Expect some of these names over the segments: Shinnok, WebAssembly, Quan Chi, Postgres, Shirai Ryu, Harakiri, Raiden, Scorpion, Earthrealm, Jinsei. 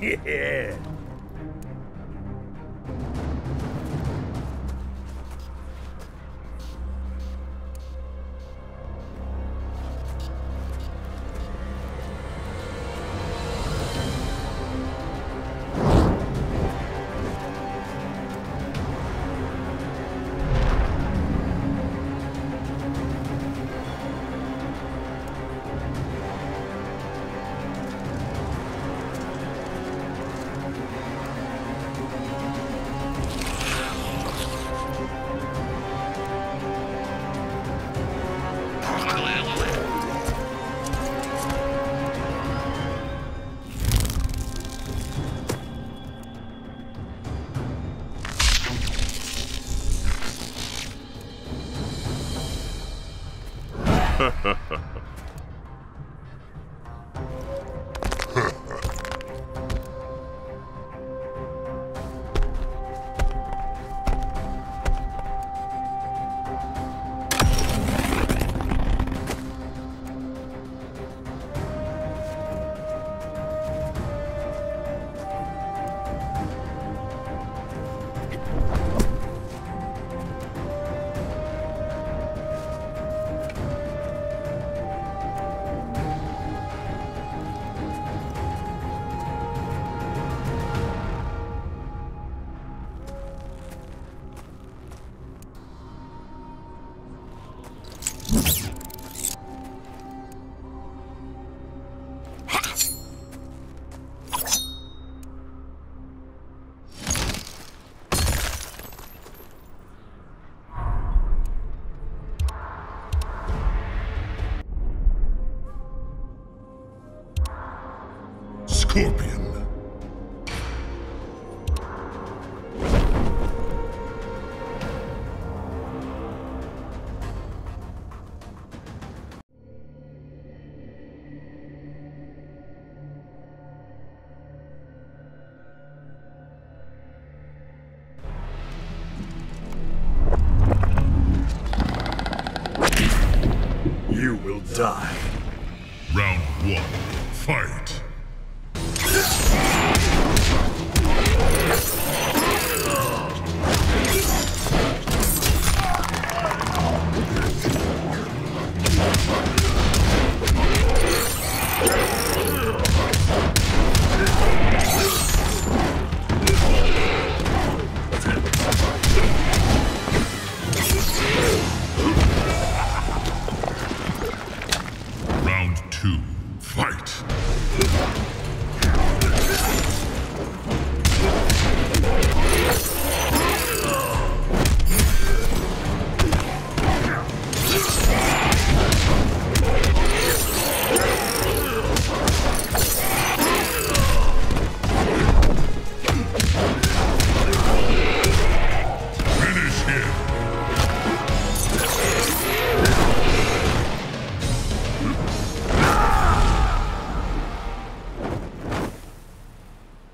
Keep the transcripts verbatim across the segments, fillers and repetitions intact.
Yeah. Scorpion. You will die. Round one, fight.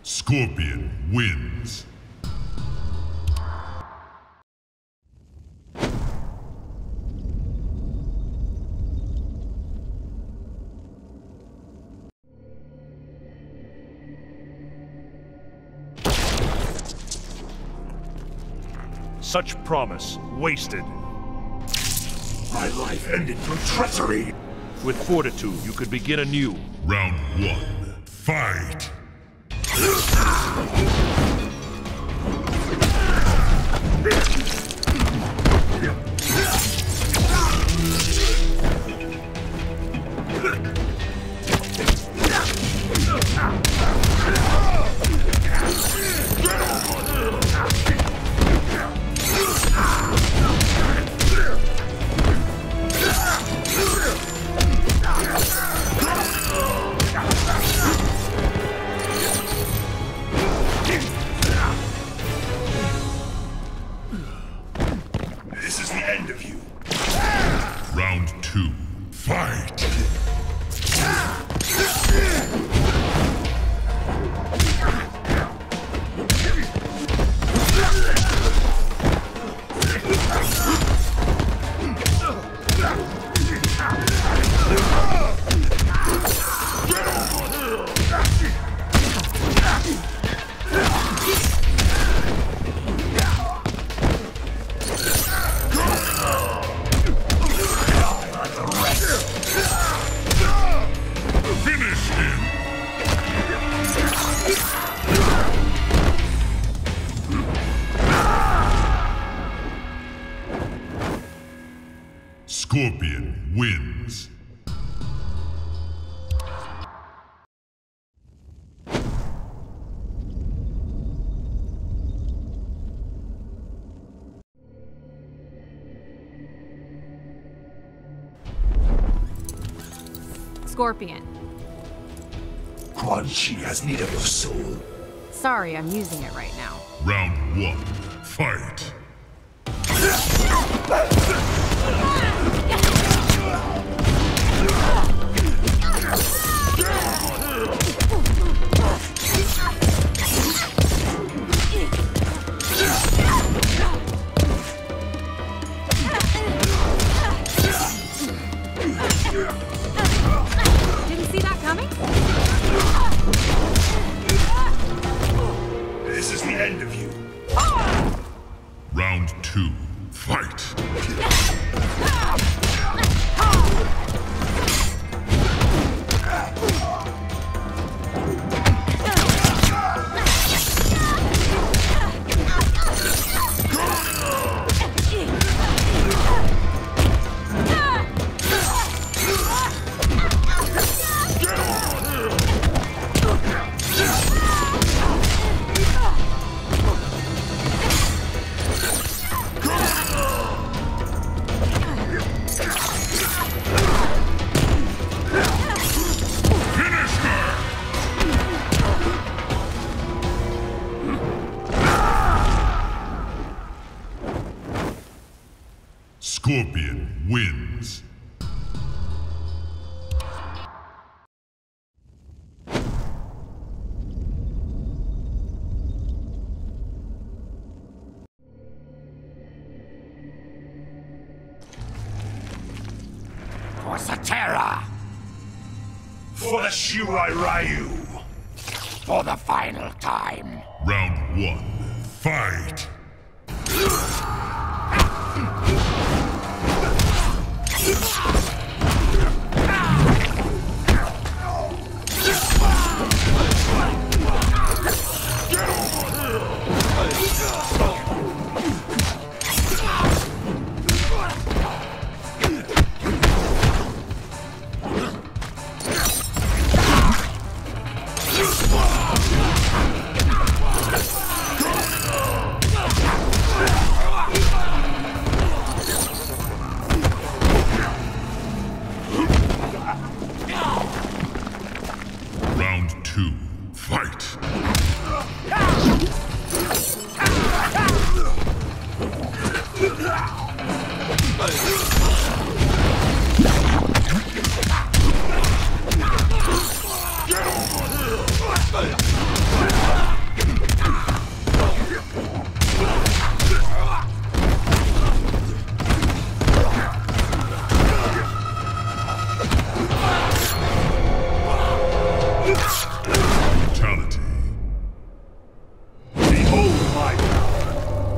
Scorpion wins. Such promise wasted. My life ended through treachery. With fortitude, you could begin anew. Round one, fight! Scorpion wins. Scorpion. Quan Chi has need of your soul. Sorry, I'm using it right now. Round one, fight. Didn't see that coming? This is the end of you. Ah! Round two, fight. Scorpion wins. For Satera! For the Shirai Ryu! For the final time! Round one, fight!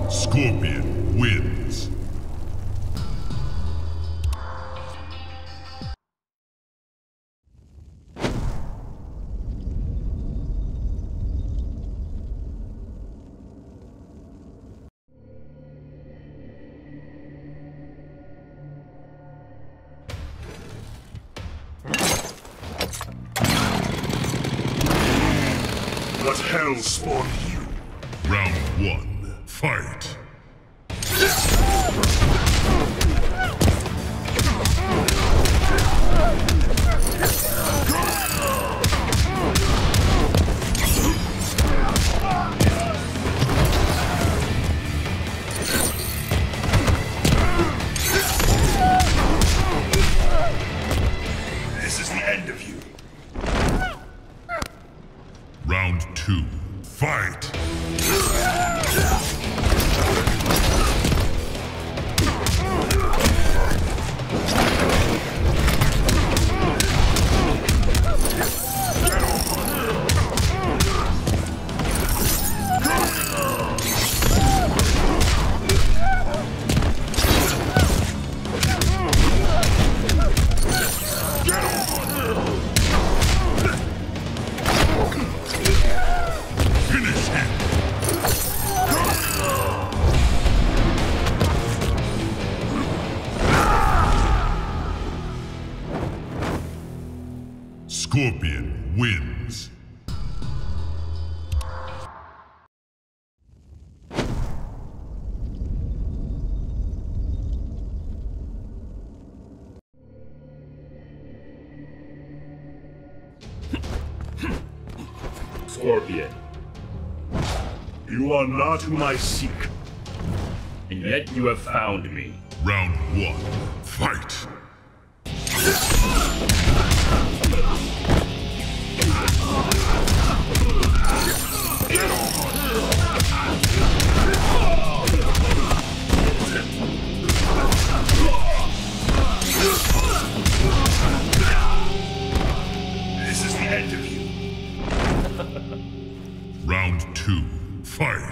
Scorpion wins. What hell spawned you? Round one, fight. This is the end of you. Round two, fight! Scorpion wins. Scorpion, you are not whom I seek, and yet you have found me. Round one, fight! This is the end of you. Round two, fight!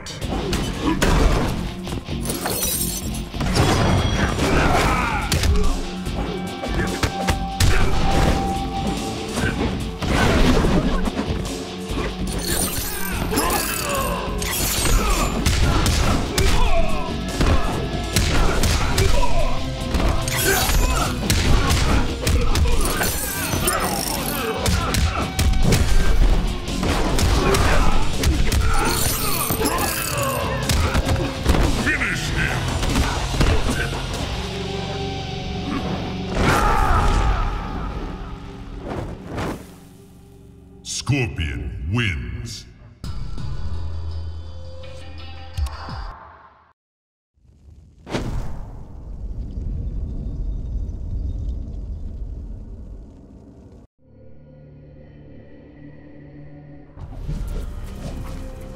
Scorpion wins.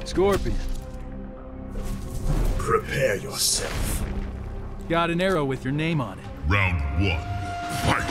Scorpion. Prepare yourself. Got an arrow with your name on it. Round one, fight!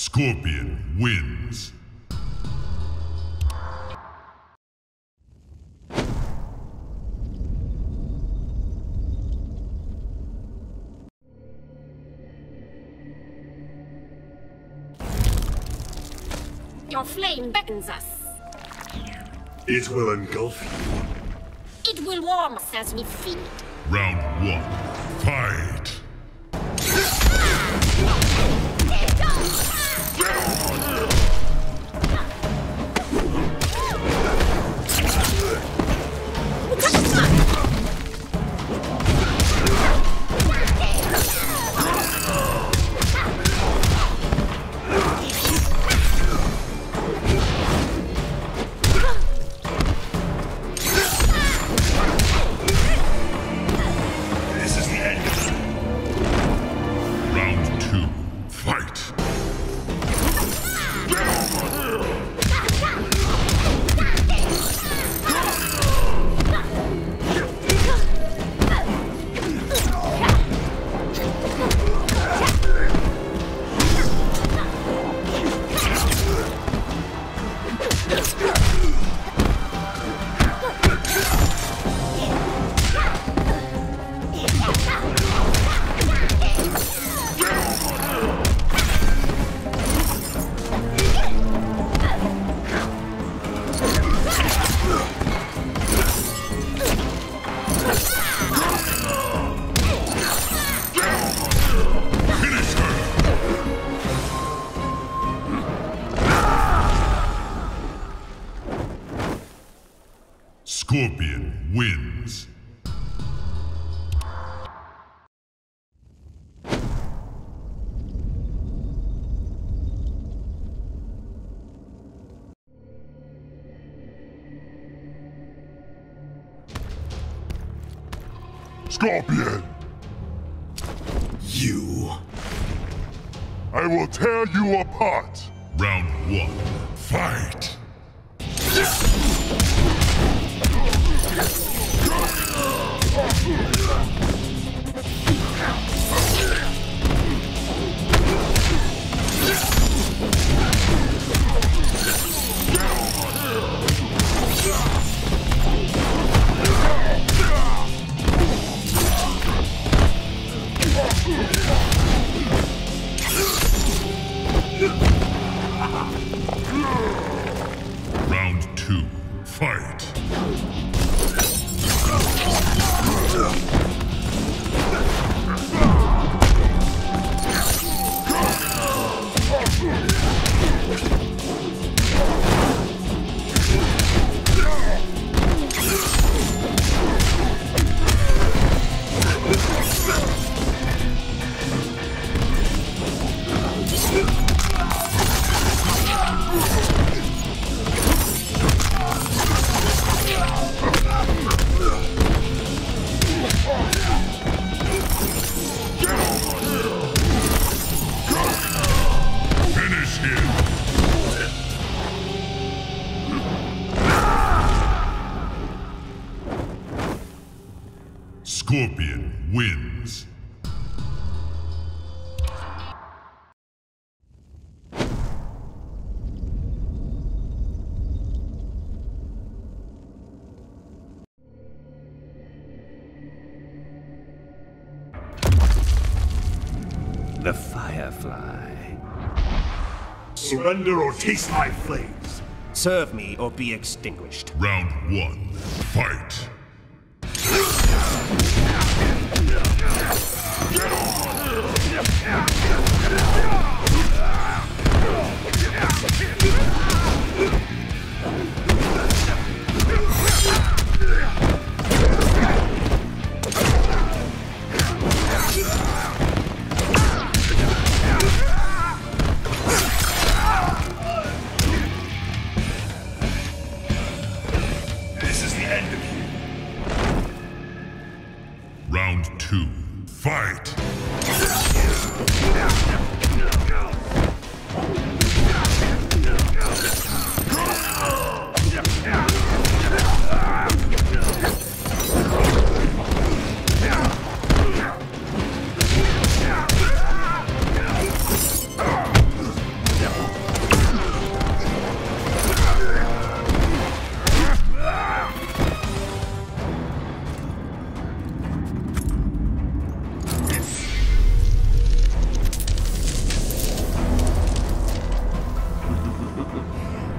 Scorpion wins. Your flame beckons us. It will engulf you. It will warm us as we feed. Round one, fight! Scorpion wins. Scorpion! You... I will tear you apart! Round one, fight! Round two, fight! Scorpion wins. The Firefly. Surrender or taste my flames. Serve me or be extinguished. Round one, fight.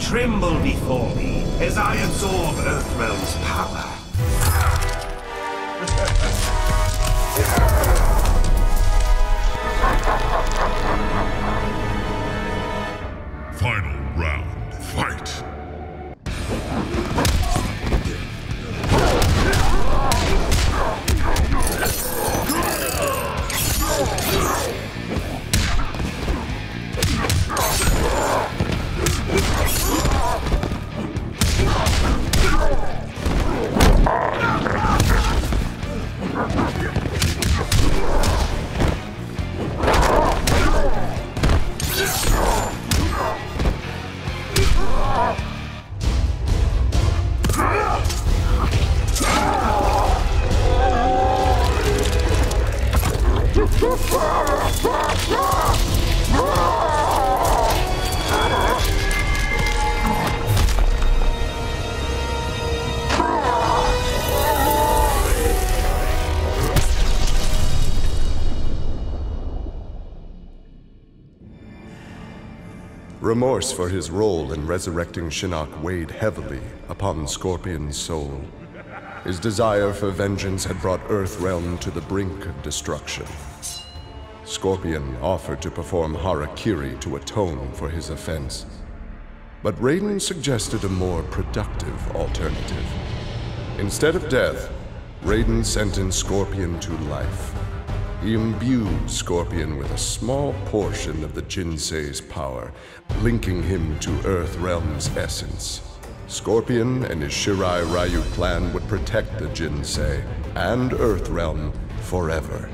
Tremble before me as I absorb Earthrealm's power. Final round, fight! Remorse for his role in resurrecting Shinnok weighed heavily upon Scorpion's soul. His desire for vengeance had brought Earthrealm to the brink of destruction. Scorpion offered to perform Harakiri to atone for his offense, but Raiden suggested a more productive alternative. Instead of death, Raiden sentenced Scorpion to life. He imbued Scorpion with a small portion of the Jinsei's power, linking him to Earthrealm's essence. Scorpion and his Shirai Ryu clan would protect the Jinsei and Earthrealm forever.